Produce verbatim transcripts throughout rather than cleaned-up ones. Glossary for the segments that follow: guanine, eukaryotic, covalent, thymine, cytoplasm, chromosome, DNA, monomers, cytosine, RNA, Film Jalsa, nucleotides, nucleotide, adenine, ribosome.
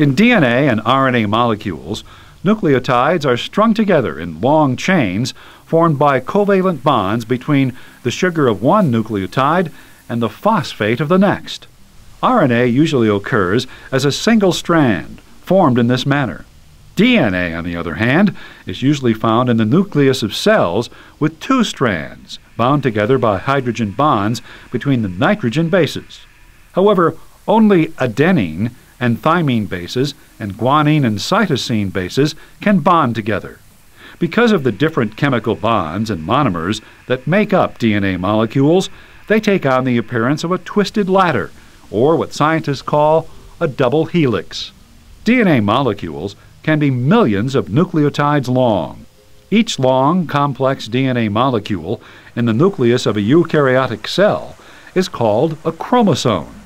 In D N A and R N A molecules, nucleotides are strung together in long chains formed by covalent bonds between the sugar of one nucleotide and the phosphate of the next. R N A usually occurs as a single strand formed in this manner. D N A, on the other hand, is usually found in the nucleus of cells with two strands bound together by hydrogen bonds between the nitrogen bases. However, only adenine and thymine bases and guanine and cytosine bases can bond together. Because of the different chemical bonds and monomers that make up D N A molecules, they take on the appearance of a twisted ladder, or what scientists call a double helix. D N A molecules can be millions of nucleotides long. Each long, complex D N A molecule in the nucleus of a eukaryotic cell is called a chromosome.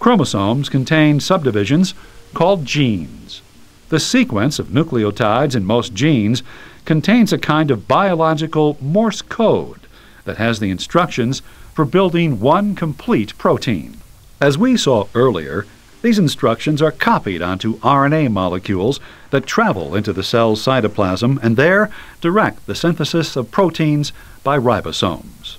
Chromosomes contain subdivisions called genes. The sequence of nucleotides in most genes contains a kind of biological Morse code that has the instructions for building one complete protein. As we saw earlier, these instructions are copied onto R N A molecules that travel into the cell's cytoplasm and there direct the synthesis of proteins by ribosomes.